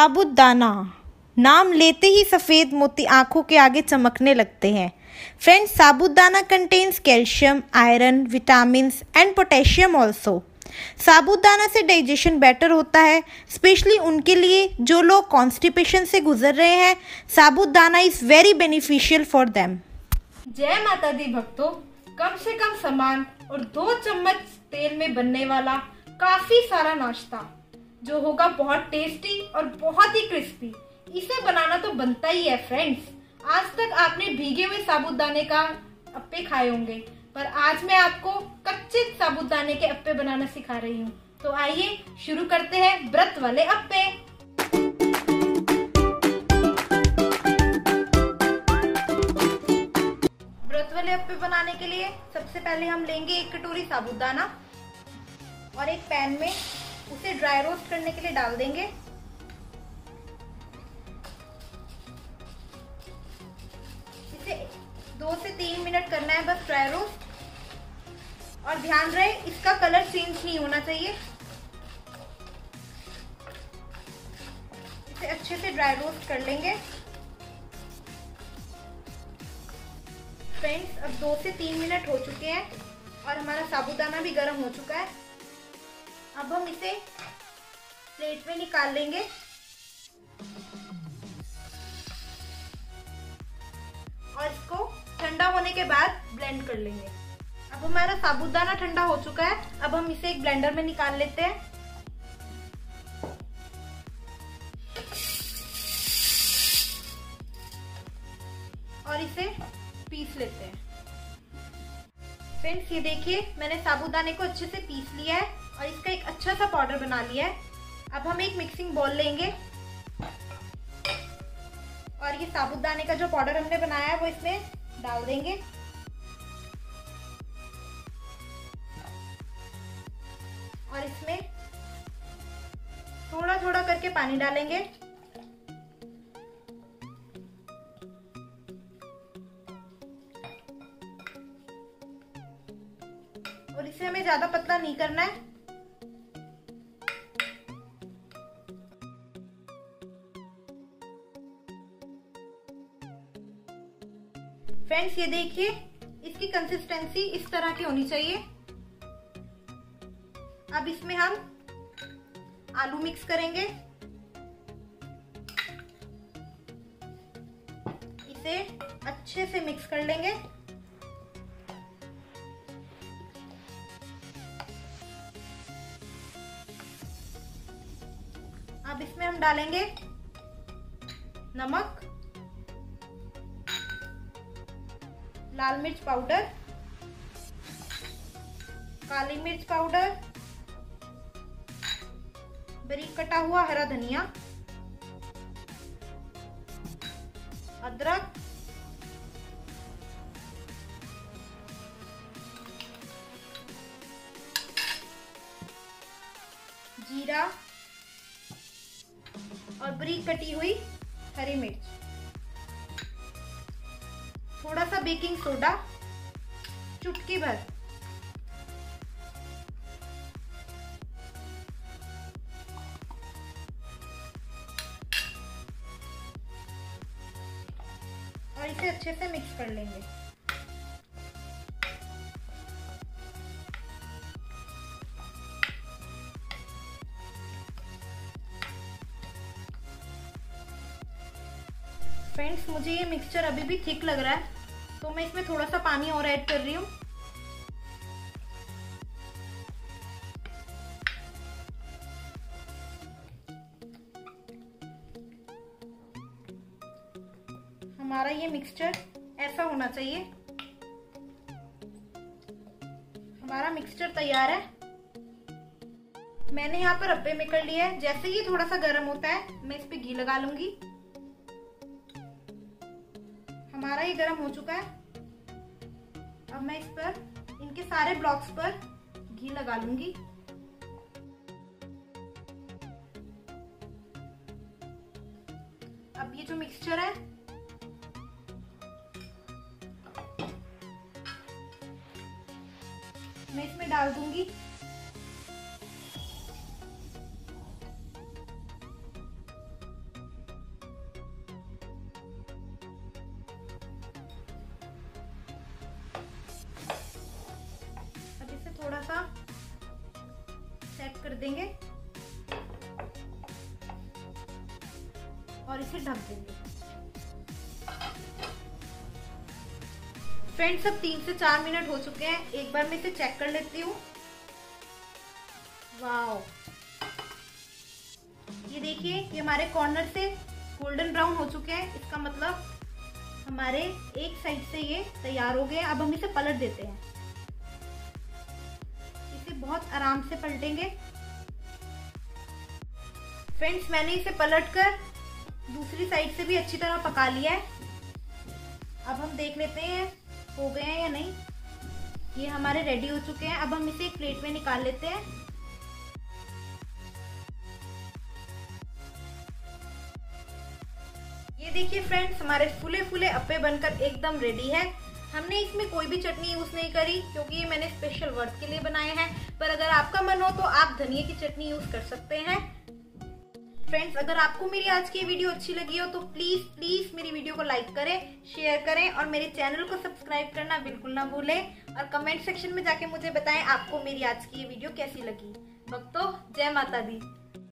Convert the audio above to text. साबुदाना नाम लेते ही सफ़ेद मोती आंखों के आगे चमकने लगते हैं। Friends, sabudana contains calcium, iron, vitamins and potassium also. साबुदाना से डाइजेशन बेटर होता है, स्पेशली उनके लिए जो लोग कॉन्स्टिपेशन से गुजर रहे हैं। Sabudana is very beneficial for them. जय माता दी भक्तों, कम से कम सामान और 2 चम्मच तेल में बनने वाला काफी सारा नाश्ता जो होगा बहुत टेस्टी और बहुत ही क्रिस्पी। इसे बनाना तो बनता ही है। फ्रेंड्स, आज तक आपने भीगे हुए साबुदाने का अप्पे खाए होंगे, पर आज मैं आपको कच्चे साबुदाने के अप्पे बनाना सिखा रही हूँ। तो आइए शुरू करते हैं व्रत वाले अप्पे। व्रत वाले अप्पे बनाने के लिए सबसे पहले हम लेंगे 1 कटोरी साबुदाना और एक पैन में उसे ड्राई रोस्ट करने के लिए डाल देंगे। इसे 2 से 3 मिनट करना है बस ड्राई रोस्ट। और ध्यान रहे, इसका कलर चेंज नहीं होना चाहिए। इसे अच्छे से ड्राई रोस्ट कर लेंगे। फ्रेंड्स, अब 2 से 3 मिनट हो चुके हैं और हमारा साबुदाना भी गर्म हो चुका है। अब हम इसे प्लेट में निकाल लेंगे। और इसको ठंडा होने के बाद ब्लेंड कर लेंगे। अब हमारा साबुदाना ठंडा हो चुका है। अब हम इसे एक ब्लेंडर में निकाल लेते हैं। और इसे पीस लेते हैं। फ्रेंड्स, ये देखिए, मैंने साबुदाने को अच्छे से पीस लिया है और इसका एक अच्छा सा पाउडर बना लिया है। अब हम एक मिक्सिंग बॉल लेंगे और ये साबुदाने का जो पाउडर हमने बनाया है वो इसमें डाल देंगे। और इसमें थोड़ा थोड़ा करके पानी डालेंगे। और इसे हमें ज्यादा पतला नहीं करना है। फ्रेंड्स, ये देखिए, इसकी कंसिस्टेंसी इस तरह की होनी चाहिए। अब इसमें हम आलू मिक्स करेंगे। इसे अच्छे से मिक्स कर लेंगे। अब इसमें हम डालेंगे नमक, लाल मिर्च पाउडर, काली मिर्च पाउडर, बारीक कटा हुआ हरा धनिया, अदरक, जीरा और बारीक कटी हुई हरी मिर्च, थोड़ा सा बेकिंग सोडा, चुटकी भर। और इसे अच्छे से मिक्स कर लेंगे। फ्रेंड्स, मुझे ये मिक्सचर अभी भी थिक लग रहा है, तो मैं इसमें थोड़ा सा पानी और ऐड कर रही हूँ। हमारा ये मिक्सचर ऐसा होना चाहिए। हमारा मिक्सचर तैयार है। मैंने यहाँ पर अप्पे में कर लिया है। जैसे ही थोड़ा सा गर्म होता है, मैं इस पे घी लगा लूंगी। हमारा ये गरम हो चुका है। अब मैं इस पर इनके सारे ब्लॉक्स पर घी लगा लूंगी। अब ये जो मिक्सचर है मैं इसमें डाल दूंगी। थोड़ा सा सेट कर देंगे और इसे ढक देंगे। फ्रेंड्स अब 3 से 4 मिनट हो चुके हैं, एक बार मैं इसे चेक कर लेती हूँ। वाओ, ये देखिए ये हमारे कॉर्नर से गोल्डन ब्राउन हो चुके हैं, इसका मतलब हमारे एक साइड से ये तैयार हो गए। अब हम इसे पलट देते हैं, इसे बहुत आराम से पलटेंगे। फ्रेंड्स मैंने इसे पलटकर दूसरी साइड से भी अच्छी तरह पका लिया है। अब हम देख लेते हैं हो गए हैं या नहीं। ये हमारे रेडी हो चुके हैं, अब हम इसे एक प्लेट में निकाल लेते हैं। ये देखिए फ्रेंड्स हमारे फूले फूले अप्पे बनकर एकदम रेडी है। हमने इसमें कोई भी चटनी यूज़ नहीं करी क्योंकि ये मैंने स्पेशल व्रत के लिए बनाए हैं, पर अगर आपका मन हो तो आप धनिया की चटनी यूज़ कर सकते हैं। फ्रेंड्स अगर आपको मेरी आज की वीडियो अच्छी लगी हो तो प्लीज़ मेरी वीडियो को लाइक करें, शेयर करें और मेरे चैनल को सब्सक्राइब करना बिल्कुल ना भूलें। और कमेंट सेक्शन में जाके मुझे बताएं आपको मेरी आज की ये वीडियो कैसी लगी। भक्तों जय माता दी।